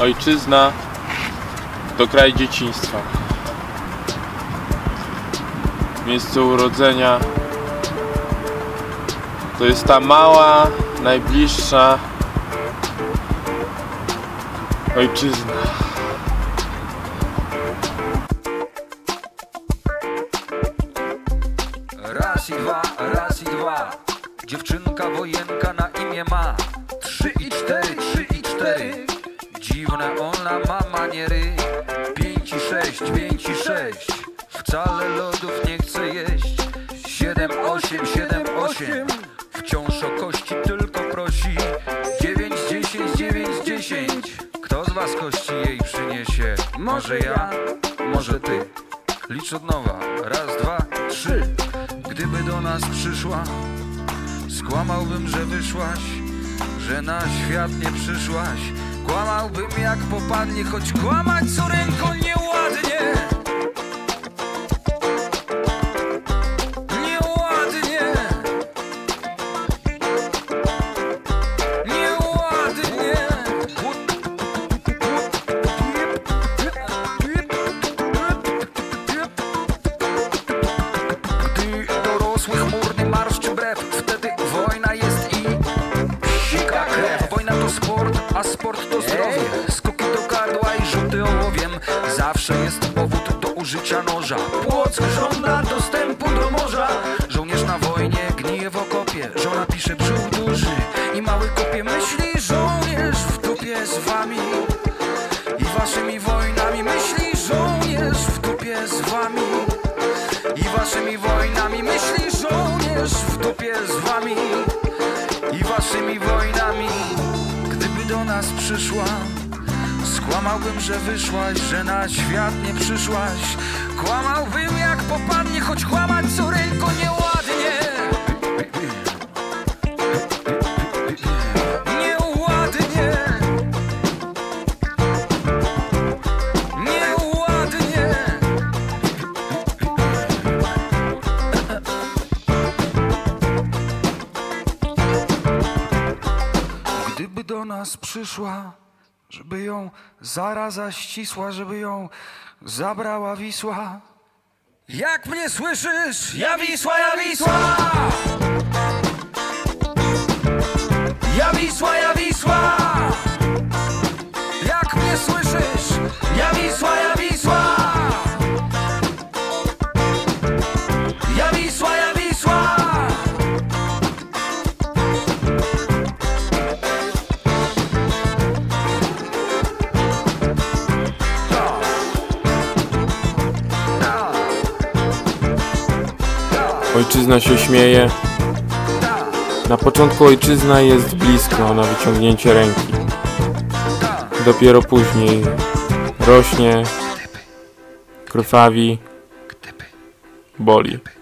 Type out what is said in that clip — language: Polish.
Ojczyzna to kraj dzieciństwa, miejsce urodzenia. To jest ta mała, najbliższa ojczyzna. Raz i dwa, dziewczynka wojenka na imię ma. 3 i 4, 3 i 4, dziwna ona ma maniery. 5 i 6, 5 i 6, wcale lodów nie chce jeść. 7, 8, 7, 8, wciąż o kości tylko prosi. 9, 10, 9, 10, kto z was kości jej przyniesie? Może ja, może ty. Licz od nowa, 1, 2, 3. Gdyby do nas przyszła, skłamałbym, że wyszłaś, że na świat nie przyszłaś. Kłamałbym jak popadnie, choć kłamać co ręką nieładnie. Nieładnie. Nieładnie. Gdy dorosłych murny marsz czy brew, wtedy wojna jest i sika krew. Wojna to sport, a sport to zdrowie. Skoki do gardła i rzuty ołowiem. Zawsze jest powód do użycia noża. Płock żąda dostępu do morza. Żołnierz na wojnie gnije w okopie. Żona pisze brzuch duży i mały kopie. Myśli żołnierz w dupie z wami i waszymi wojnami. Myśli żołnierz w dupie z wami i waszymi wojnami. Myśli żołnierz w dupie z wami i waszymi wojnami. Gdyby do nas przyszła, skłamałbym, że wyszłaś, że na świat nie przyszłaś. Kłamałbym jak popadnie, choć kłamać co ręką nieładnie. Nieładnie. Nieładnie. Gdyby do nas przyszła, żeby ją zaraza ścisła, żeby ją zabrała Wisła. Jak mnie słyszysz? Ja Wisła, ja Wisła! Ja Wisła, ja Wisła! Jak mnie słyszysz? Ja Wisła, ja Wisła! Ja Wisła, ja Wisła! Ojczyzna się śmieje. Na początku ojczyzna jest blisko na wyciągnięcie ręki. Dopiero później rośnie, krwawi, boli.